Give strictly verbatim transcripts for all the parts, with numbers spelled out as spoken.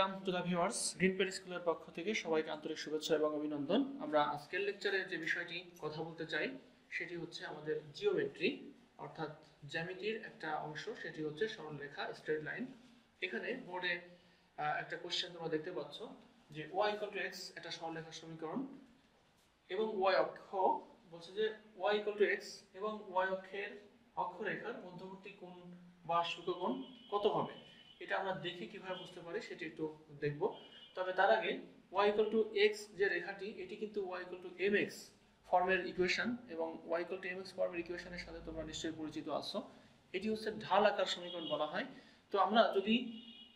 Welcome to the viewers green pen স্কুলের পক্ষ থেকে সবাইকে আন্তরিক শুভেচ্ছা এবং অভিনন্দন। আমরা আজকের লেকচারে যে বিষয়টি কথা বলতে চাই সেটি হচ্ছে আমাদের জিওমেট্রি অর্থাৎ জ্যামিতির একটা অংশ, সেটি হচ্ছে সরলরেখা স্ট্রেট লাইন। এখানে বোর্ডে একটা কোশ্চেন তোমরা দেখতে পাচ্ছ যে ওয়াই ইকুয়াল টু এক্স একটা সরলরেখার সমীকরণ এবং ওয়াই অক্ষ বলছে যে ওয়াই ইকুয়াল টু এক্স এবং ওয়াই অক্ষের অক্ষরেখার মধ্যবর্তী কোণ বা শুকোণ কত হবে, এটা আমরা দেখে কিভাবে বুঝতে পারি সেটি একটু দেখব। তবে তার আগে ওয়াই ইকুয়াল টু এক্স যে রেখাটি এটি কিন্তু Y equal to M X ফর্মের ইকুয়েশন এবং Y equal to M X ফর্মের ইকুয়েশনের সাথে তোমরা নিশ্চয়ই পরিচিত আছো। এটি হচ্ছে ঢাল আকার সমীকরণ বলা হয়। তো আমরা যদি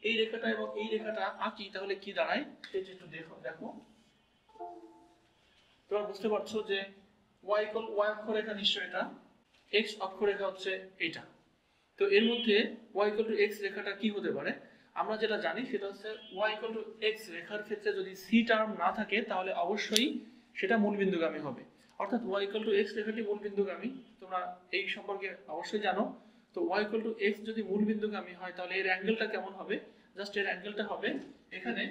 এই রেখাটা এবং এই রেখাটা আঁকি তাহলে কি দাঁড়ায় সেটি একটু দেখো দেখো তোমরা বুঝতে পারছো যে ওয়াই ইকুয়াল ওয়াই অক্ষরেখা নিশ্চয়ই এটা, এক্স অক্ষরেখা হচ্ছে এটা। তো এর মধ্যে y equal to x রেখাটা কি হতে পারে আমরা যেটা জানি সেটা হচ্ছে y equal to x রেখার ক্ষেত্রে যদি c টার্ম না থাকে তাহলে অবশ্যই সেটা মূলবিন্দুগামী হবে, অর্থাৎ y equal to x রেখাটি মূলবিন্দুগামী। তোমরা এই সম্পর্কে অবশ্যই জানো। তো y equal to x যদি মূলবিন্দুগামী হয় তাহলে এর অ্যাঙ্গেলটা কেমন হবে, জাস্ট এর অ্যাঙ্গেলটা হবে এখানে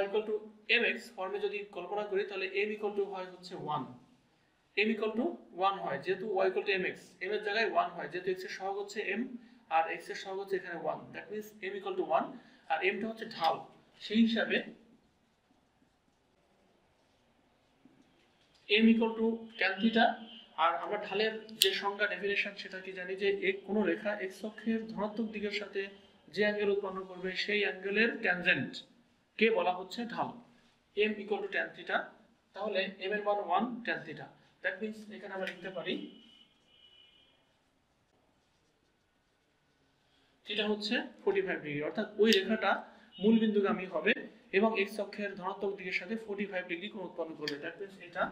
y equal to mx ফর্মে যদি কল্পনা করি তাহলে m equal to হয় হচ্ছে one, m equal to one হয় যেহেতু y equal to mx, m এর জায়গায় ওয়ান হয় যেহেতু x এর সহগ হচ্ছে m আর x এর সহগ হচ্ছে এখানে one, that means m equal to one আর m টা হচ্ছে ঢাল। সেই হিসাবে m equal to tan theta. আর আমরা ঢালের যে সংজ্ঞা ডেফিনেশন সেটা কি জানি যে এক কোনো রেখা x অক্ষের ধনাত্মক দিকের সাথে যে অ্যাঙ্গেল উৎপন্ন করবে সেই অ্যাঙ্গেলের ট্যানজেন্ট কে বলা হচ্ছে ঢাল। m equal to tan theta, তাহলে m এর মান one tan theta, that means এখানে আমরা লিখতে পারি এটা হচ্ছে পঁয়তাল্লিশ ডিগ্রি, অর্থাৎ ওই রেখাটা মূলবিন্দুগামী হবে এবং x অক্ষের ধনাত্মক দিকের সাথে পঁয়তাল্লিশ ডিগ্রি কোণ উৎপন্ন করবে। দ্যাট মিন্স এটা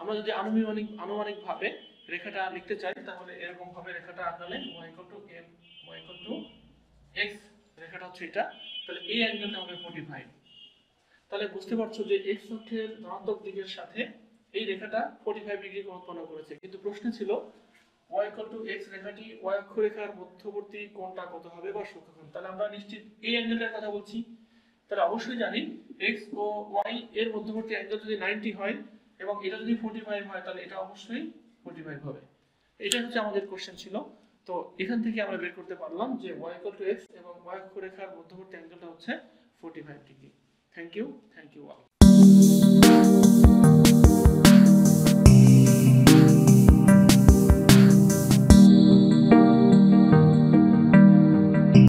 আমরা যদি আনুমানিক আনুমানিক ভাবে রেখাটা লিখতে চাই তাহলে এরকম ভাবে রেখাটা আঁকলে y = m y = x রেখাটা হচ্ছে এটা, তাহলে এই অ্যাঙ্গেলটা হবে পঁয়তাল্লিশ। তাহলে বুঝতে পারছো যে x অক্ষের ধনাত্মক দিকের সাথে এই রেখাটা পঁয়তাল্লিশ ডিগ্রি কোণ উৎপন্ন করেছে, কিন্তু প্রশ্ন ছিল y equal to x রেখাটি y অক্ষরেখার মধ্যবর্তী কোণটা কত হবে বা শুকোণ। তাহলে আমরা নিশ্চিত এই অ্যাঙ্গেলটার কথা বলছি, তাহলে অবশ্যই জানি x ও y এর মধ্যবর্তী অ্যাঙ্গেল যদি নব্বই হয় এবং এটা যদি পঁয়তাল্লিশ হয় তাহলে এটা অবশ্যই পঁয়তাল্লিশ হবে। এটা হচ্ছে আমাদের কোশ্চেন ছিল। তো এখান থেকে আমরা বের করতে পারলাম যে y equal to x এবং y অক্ষরেখার মধ্যবর্তী অ্যাঙ্গেলটা হচ্ছে পঁয়তাল্লিশ degree. Thank you thank you all.